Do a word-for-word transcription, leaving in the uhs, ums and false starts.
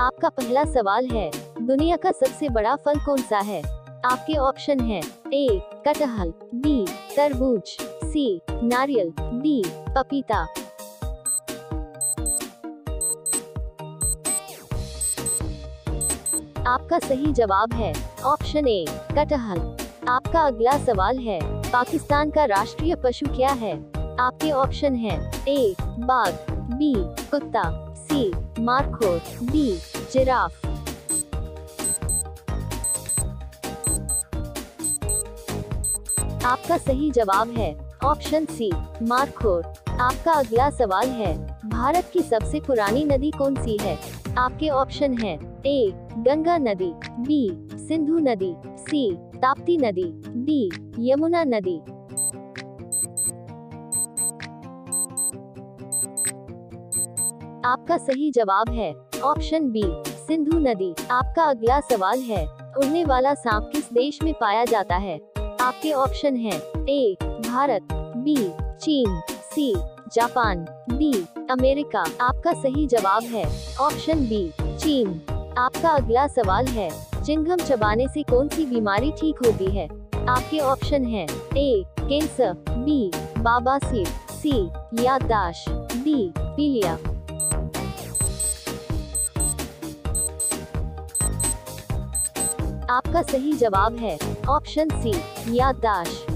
आपका पहला सवाल है, दुनिया का सबसे बड़ा फल कौन सा है? आपके ऑप्शन है ए कटहल, बी तरबूज, सी नारियल, डी पपीता। आपका सही जवाब है ऑप्शन ए कटहल। आपका अगला सवाल है, पाकिस्तान का राष्ट्रीय पशु क्या है? आपके ऑप्शन है ए बाघ, बी कुत्ता, सी मारखोर, डी जिराफ। आपका सही जवाब है ऑप्शन सी मारखोर। आपका अगला सवाल है, भारत की सबसे पुरानी नदी कौन सी है? आपके ऑप्शन है ए गंगा नदी, बी सिंधु नदी, सी ताप्ती नदी, डी यमुना नदी। आपका सही जवाब है ऑप्शन बी सिंधु नदी। आपका अगला सवाल है, उड़ने वाला सांप किस देश में पाया जाता है? आपके ऑप्शन है ए भारत, बी चीन, सी जापान, डी अमेरिका। आपका सही जवाब है ऑप्शन बी चीन। आपका अगला सवाल है, चिंगम चबाने से कौन सी बीमारी ठीक होती है? आपके ऑप्शन है ए कैंसर, बी बाबासीर, सी याददाश्त, डी पीलिया। आपका सही जवाब है ऑप्शन सी याददाश्त।